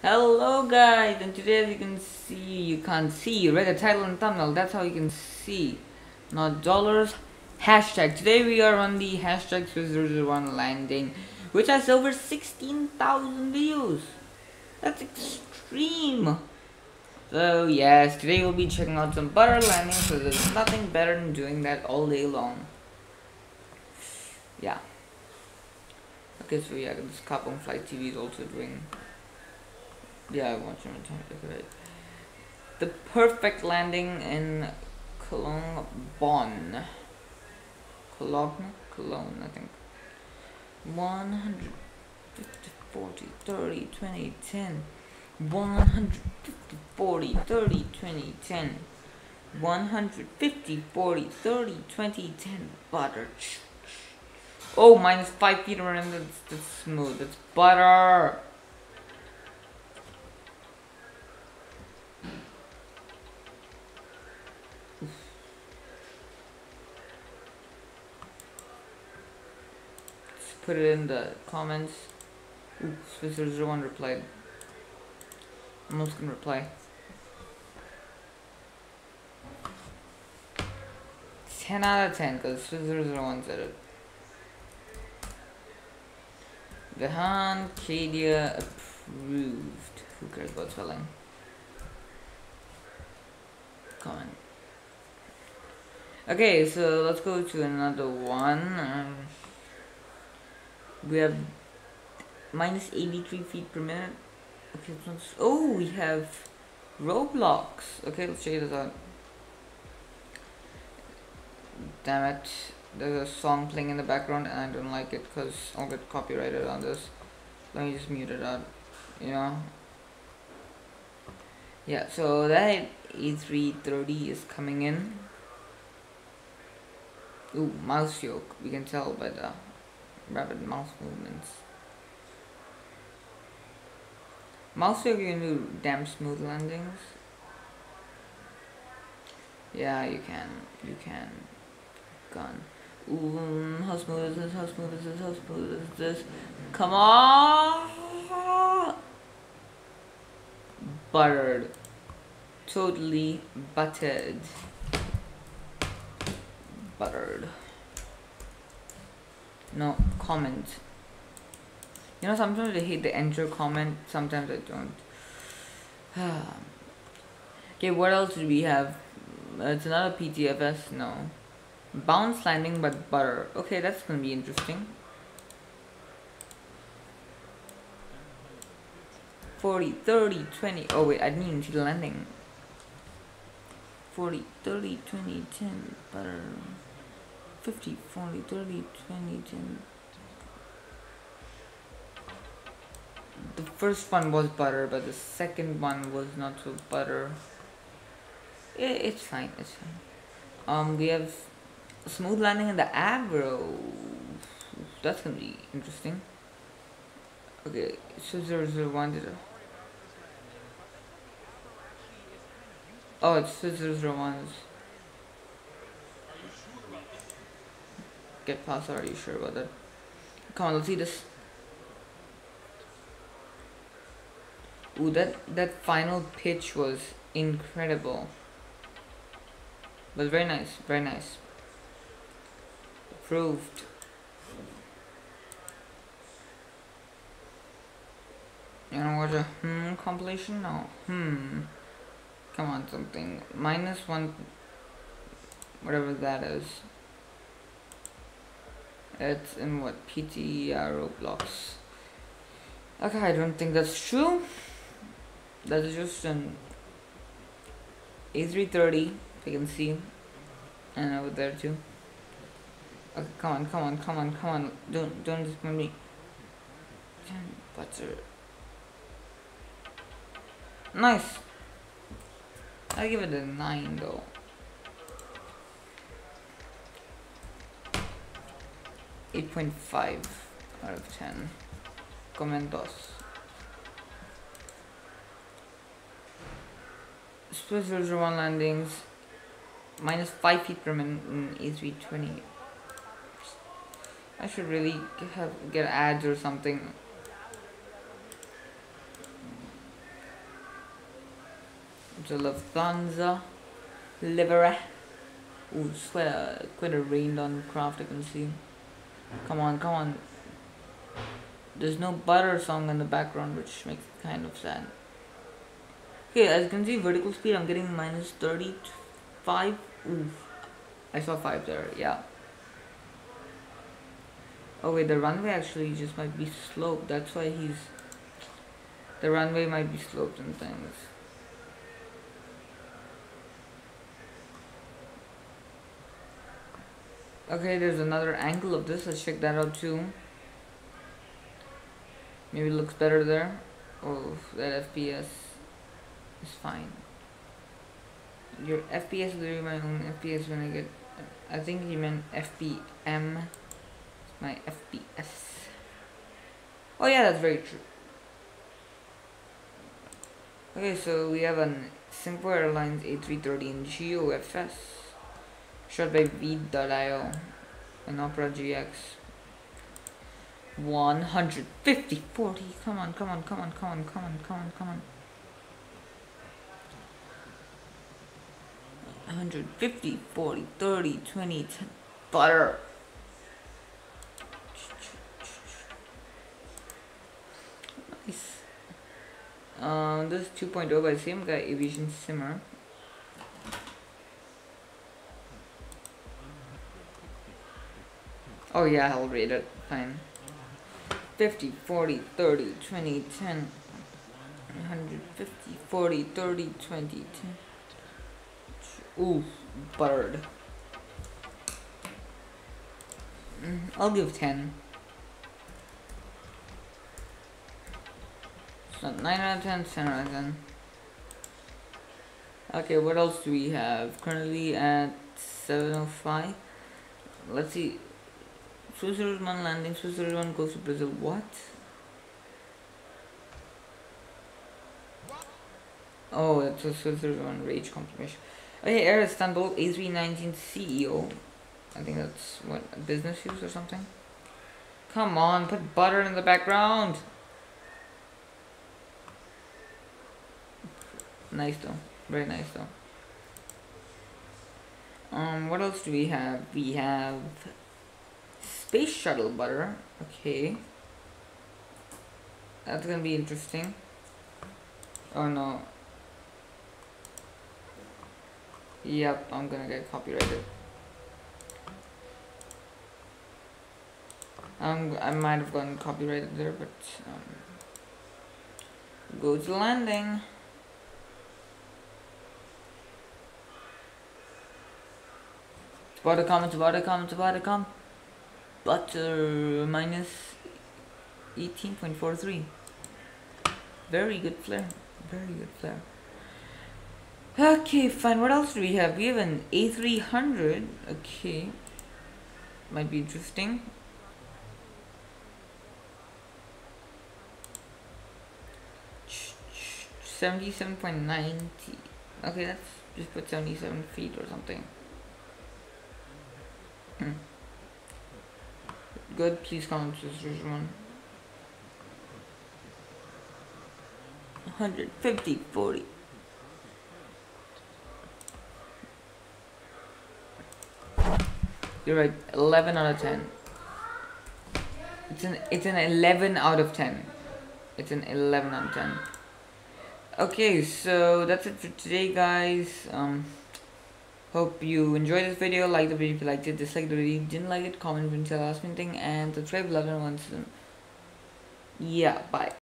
Hello guys, and today as you can see, you read the title and thumbnail, that's how you can see, not dollars, hashtag. Today we are on the hashtag #Swiss001landing, which has over 16,000 views. That's extreme. So yes, today we'll be checking out some butter landings, so there's nothing better than doing that all day long. Yeah. Okay, so yeah, this cop on flight TV is also doing... yeah, I want you to look at it. The perfect landing in Cologne, Bonn. Cologne, I think. 150, 40, 30, 20, 10. 150, 40, 30, 20, 10. 150, 40, 30, 20, 10. Butter. Oh, minus 5 feet around. That's smooth. That's butter. Put it in the comments. Swiss001 replied. I'm also gonna reply. 10 out of 10 because Swiss001 said it. Vihaan Kedia approved. Who cares about spelling? Comment. Okay, so let's go to another one. We have minus 83 feet per minute. Okay, it's not, oh, we have Roblox. Okay, let's check this out. Damn it. There's a song playing in the background and I don't like it because I'll get copyrighted on this. Let me just mute it out, you know? Yeah, so that A330 is coming in. Ooh, mouse yoke. We can tell by the rapid mouse movements. Mouse yoke, you can do damn smooth landings. Yeah, you can. Gone. Ooh, how smooth is this? How smooth is this? How smooth is this? Come on! Buttered. Totally buttered. Buttered. No, comment. You know, sometimes I hate the enter comment, sometimes I don't. Okay, what else do we have? It's another PTFS, no. Bounce landing but butter. Okay, that's gonna be interesting. 40, 30, 20. Oh wait, I didn't even see the landing. 40, 30, 20, 10, butter. 50, 40, 30, 20, 10. The first one was butter, but the second one was not so butter. It's fine, it's fine. We have smooth landing in the aggro. That's gonna be interesting. Okay, so 001 did it. Oh, it's 001. Get past, are you sure about that? Come on, let's see this. Ooh, that final pitch was incredible. But very nice, very nice. Approved. You know what, a compilation? No. Come on, something. Minus one, whatever that is. It's in what? PTR Roblox. Okay, I don't think that's true. That is just an A330, if you can see. And over there too. Okay, come on. Don't disappoint me. Butter. Nice. I give it a 9 though. .5 out of 10. Commentos. Swiss001 landings. Minus 5 feet per minute in A320. I should really get ads or something. the Lufthansa livery. Ooh, sweater, quite a rained on craft, I can see. Come on, come on. There's no butter song in the background, which makes it kind of sad. Okay, as you can see, vertical speed, I'm getting minus 35. Oof. I saw 5 there, yeah. Oh wait, the runway actually just might be sloped, that's why he's... The runway might be sloped and things. Okay, there's another angle of this, let's check that out too. Maybe it looks better there. Oh, that FPS is fine. Your FPS is literally my own FPS when I get... I think he meant FPM. It's my FPS. Oh yeah, that's very true. Okay, so we have an Simple Airlines A330 in GeoFS, shot by V.io and Opera GX. 150, 40. Come on, come on, come on, come on, come on, come on, come on. 150, 40, 30, 20, 10, butter. Nice. This is 2.0 by the same guy, Evision Simmer. Oh yeah, I'll rate it. Fine. 50, 40, 30, 20, 10. 150, 40, 30, 20, 10. Ooh, bird. I'll give 10. It's not 9 out of 10, 10 out of 10. Okay, what else do we have? Currently at 7:05. Let's see. Swiss001 landing, Swiss001 goes to Brazil. What? Oh, that's a Swiss001 rage confirmation. Okay, Air Istanbul, A319 CEO. I think that's what, a business use or something? Come on, put butter in the background! Nice though, very nice though. What else do we have? We have Space Shuttle butter, okay. That's gonna be interesting. Oh no. Yep, I'm gonna get copyrighted. I might have gotten copyrighted there, but go to landing. It's about to come. It's about to come. It's about to come. But minus 18.43. Very good flare. Very good flare. Okay, fine. What else do we have? We have an A300. Okay. Might be interesting. Ch -ch -ch 77.90. Okay, let's just put 77 feet or something. Good, please comment, sisters. 150, 40. You're right, 11 out of 10. It's an 11 out of 10. It's an 11 out of 10. Okay, so that's it for today, guys. Hope you enjoyed this video. Like the video if you liked it, dislike the video if you didn't like it, comment if you didn't tell us anything, and subscribe if you haven't once. Yeah, bye.